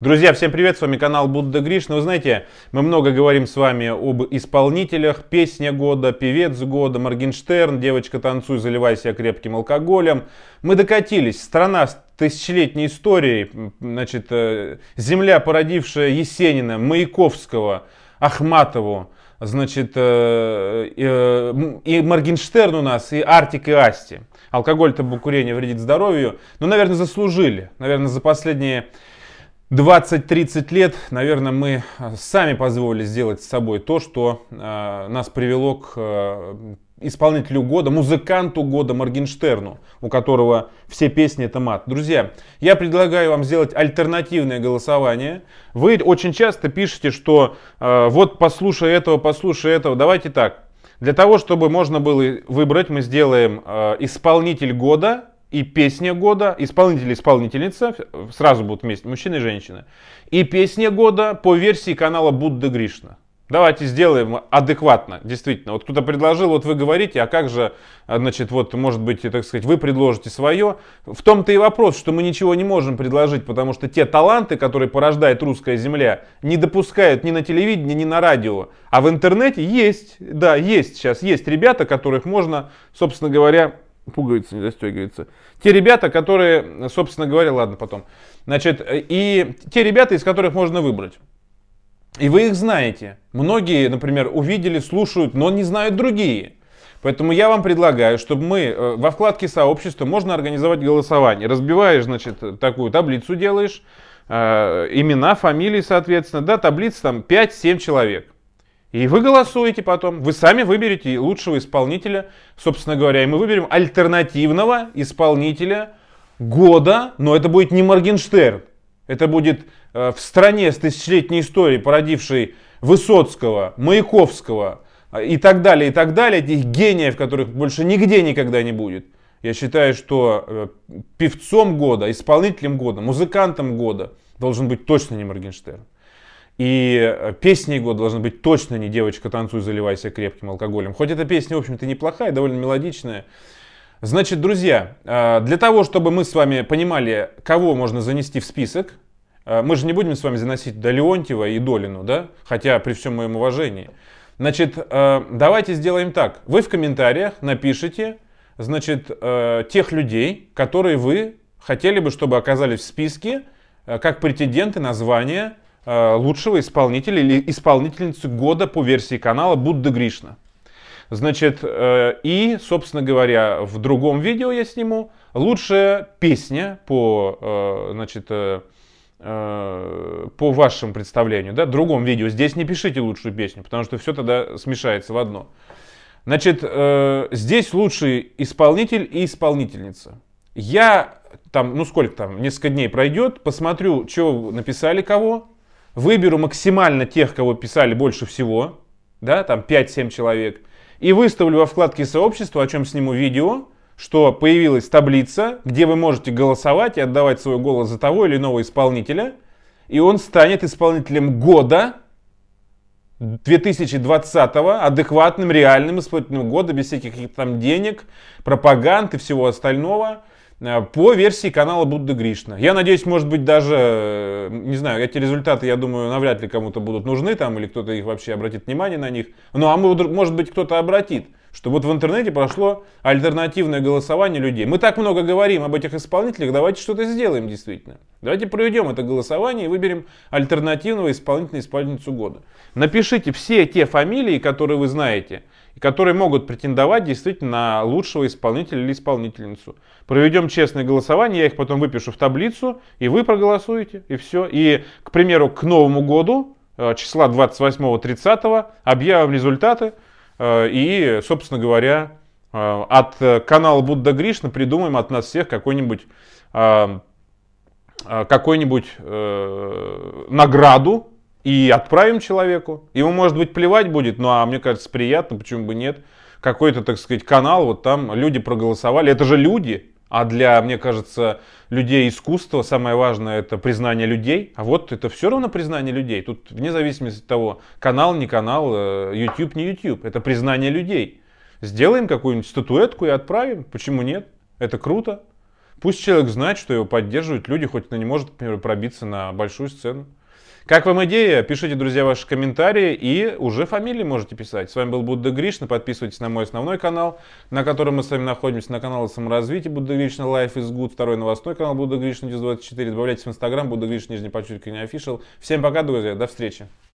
Друзья, всем привет, с вами канал Будда Гришна. Вы знаете, мы много говорим с вами об исполнителях, песня года, певец года, Моргенштерн, девочка танцуй, заливай себя крепким алкоголем. Мы докатились, страна с тысячелетней историей, значит, земля, породившая Есенина, Маяковского, Ахматову, значит, и Моргенштерн у нас, и Артик, и Асти. Алкоголь, табакурение вредит здоровью, но, наверное, заслужили, наверное, за последние 20-30 лет, наверное, мы сами позволили сделать с собой то, что нас привело к исполнителю года, музыканту года Моргенштерну, у которого все песни это мат. Друзья, я предлагаю вам сделать альтернативное голосование. Вы очень часто пишете, что вот послушай этого, давайте так. Для того, чтобы можно было выбрать, мы сделаем исполнитель года и песня года, исполнитель, исполнительница, сразу будут вместе, мужчина и женщина. И песня года по версии канала Будда Гришна. Давайте сделаем адекватно, действительно. Вот кто-то предложил, вот вы говорите, а как же, значит, вот, может быть, так сказать, вы предложите свое. В том-то и вопрос, что мы ничего не можем предложить, потому что те таланты, которые порождает русская земля, не допускают ни на телевидении, ни на радио. А в интернете есть, да, есть сейчас, есть ребята, которых можно, собственно говоря, пуговица не застегивается. Те ребята, которые, собственно говоря, ладно, потом. Значит, и те ребята, из которых можно выбрать. И вы их знаете. Многие, например, увидели, слушают, но не знают другие. Поэтому я вам предлагаю, чтобы мы во вкладке сообщества можно организовать голосование. Разбиваешь, значит, такую таблицу делаешь. Имена, фамилии, соответственно. Да, таблица там 5-7 человек. И вы голосуете потом, вы сами выберете лучшего исполнителя, собственно говоря, и мы выберем альтернативного исполнителя года, но это будет не Моргенштерн, это будет в стране с тысячелетней историей, породившей Высоцкого, Маяковского и так далее, этих гениев, которых больше нигде никогда не будет. Я считаю, что певцом года, исполнителем года, музыкантом года должен быть точно не Моргенштерн. И песня его должна быть точно не «Девочка, танцуй, заливайся крепким алкоголем». Хоть эта песня, в общем-то, неплохая, довольно мелодичная. Значит, друзья, для того, чтобы мы с вами понимали, кого можно занести в список, мы же не будем с вами заносить Долеонтьева и Долину, да? Хотя при всем моем уважении. Значит, давайте сделаем так. Вы в комментариях напишите, значит, тех людей, которые вы хотели бы, чтобы оказались в списке, как претенденты на звание лучшего исполнителя или исполнительницы года по версии канала Будда Гришна. Значит, и, собственно говоря, в другом видео я сниму лучшая песня по, значит, по вашему представлению. Да? В другом видео. Здесь не пишите лучшую песню, потому что все тогда смешается в одно. Значит, здесь лучший исполнитель и исполнительница. Я там, ну сколько там, несколько дней пройдет, посмотрю, что написали кого. Выберу максимально тех, кого писали больше всего, да, там 5-7 человек, и выставлю во вкладке сообщества, о чем сниму видео, что появилась таблица, где вы можете голосовать и отдавать свой голос за того или иного исполнителя, и он станет исполнителем года 2020-го, адекватным, реальным исполнителем года, без всяких там денег, пропаганд и всего остального, по версии канала Будда Гришна. Я надеюсь, может быть, даже, не знаю, эти результаты, я думаю, навряд ли кому-то будут нужны, там, или кто-то их вообще обратит внимание на них. Ну, а может быть, кто-то обратит, что вот в интернете прошло альтернативное голосование людей. Мы так много говорим об этих исполнителях, давайте что-то сделаем, действительно. Давайте проведем это голосование и выберем альтернативного исполнителя, исполнительницу года. Напишите все те фамилии, которые вы знаете, которые могут претендовать действительно на лучшего исполнителя или исполнительницу. Проведем честное голосование, я их потом выпишу в таблицу, и вы проголосуете, и все. И, к примеру, к Новому году, числа 28-30, объявим результаты, и, собственно говоря, от канала Будда Гришна придумаем от нас всех какую-нибудь награду, и отправим человеку. Ему, может быть, плевать будет, но, а мне кажется, приятно, почему бы нет. Какой-то, так сказать, канал, вот там люди проголосовали. Это же люди. А для, мне кажется, людей искусства самое важное — это признание людей. А вот это все равно признание людей. Тут вне зависимости от того, канал, не канал, YouTube, не YouTube. Это признание людей. Сделаем какую-нибудь статуэтку и отправим. Почему нет? Это круто. Пусть человек знает, что его поддерживают люди, хоть он не может, например, пробиться на большую сцену. Как вам идея? Пишите, друзья, ваши комментарии и уже фамилии можете писать. С вами был Будда Гришна. Подписывайтесь на мой основной канал, на котором мы с вами находимся, на канал саморазвития Будда Гришна, Life is Good, второй новостной канал Будда Гришна 24. Добавляйтесь в Инстаграм, Будда Гришна, нижний подчеркивание official. Всем пока, друзья, до встречи.